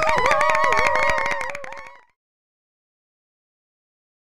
Woo!